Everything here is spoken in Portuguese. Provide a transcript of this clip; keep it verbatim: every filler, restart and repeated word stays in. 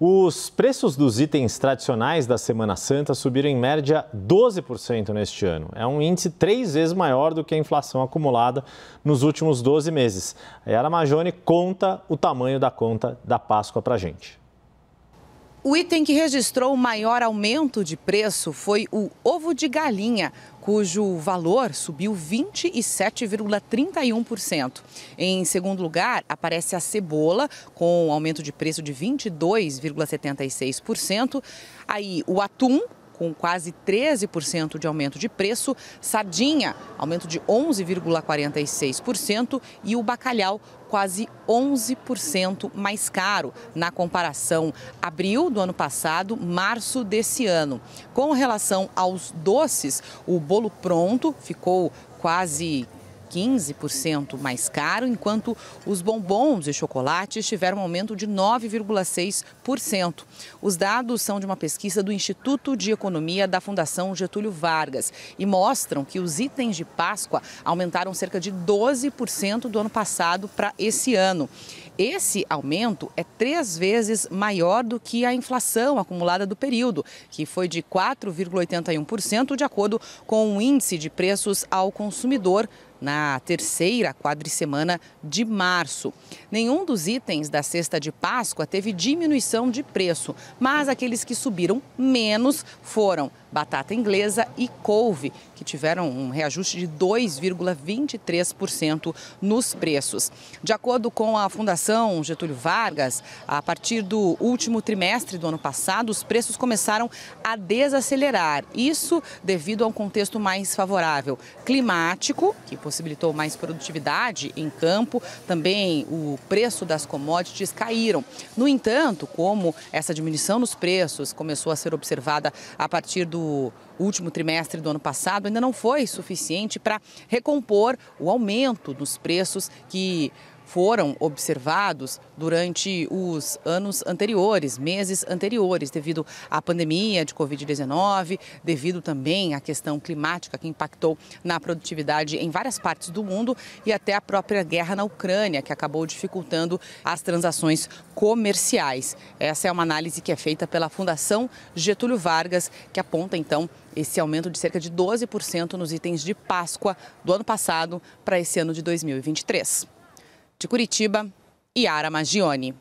Os preços dos itens tradicionais da Semana Santa subiram em média doze por cento neste ano. É um índice três vezes maior do que a inflação acumulada nos últimos doze meses. A Yara Maggioni conta o tamanho da conta da Páscoa para a gente. O item que registrou o maior aumento de preço foi o ovo de galinha, cujo valor subiu vinte e sete vírgula trinta e um por cento. Em segundo lugar, aparece a cebola, com um aumento de preço de vinte e dois vírgula setenta e seis por cento. Aí o atum, com quase treze por cento de aumento de preço, sardinha, aumento de onze vírgula quarenta e seis por cento e o bacalhau, quase onze por cento mais caro na comparação abril do ano passado, março desse ano. Com relação aos doces, o bolo pronto ficou quase quinze por cento mais caro, enquanto os bombons e chocolates tiveram um aumento de nove vírgula seis por cento. Os dados são de uma pesquisa do Instituto de Economia da Fundação Getúlio Vargas e mostram que os itens de Páscoa aumentaram cerca de doze por cento do ano passado para esse ano. Esse aumento é três vezes maior do que a inflação acumulada do período, que foi de quatro vírgula oitenta e um por cento, de acordo com o índice de preços ao consumidor na terceira quadricemana de março. Nenhum dos itens da cesta de Páscoa teve diminuição de preço, mas aqueles que subiram menos foram batata inglesa e couve, que tiveram um reajuste de dois vírgula vinte e três por cento nos preços. De acordo com a Fundação Getúlio Vargas, a partir do último trimestre do ano passado, os preços começaram a desacelerar. Isso devido a um contexto mais favorável climático, que possibilitou mais produtividade em campo. Também o preço das commodities caíram. No entanto, como essa diminuição nos preços começou a ser observada a partir do do último trimestre do ano passado, ainda não foi suficiente para recompor o aumento dos preços que foram observados durante os anos anteriores, meses anteriores, devido à pandemia de covid dezenove, devido também à questão climática que impactou na produtividade em várias partes do mundo e até a própria guerra na Ucrânia, que acabou dificultando as transações comerciais. Essa é uma análise que é feita pela Fundação Getúlio Vargas, que aponta então esse aumento de cerca de doze por cento nos itens de Páscoa do ano passado para esse ano de dois mil e vinte e três. De Curitiba, Yara Maggioni.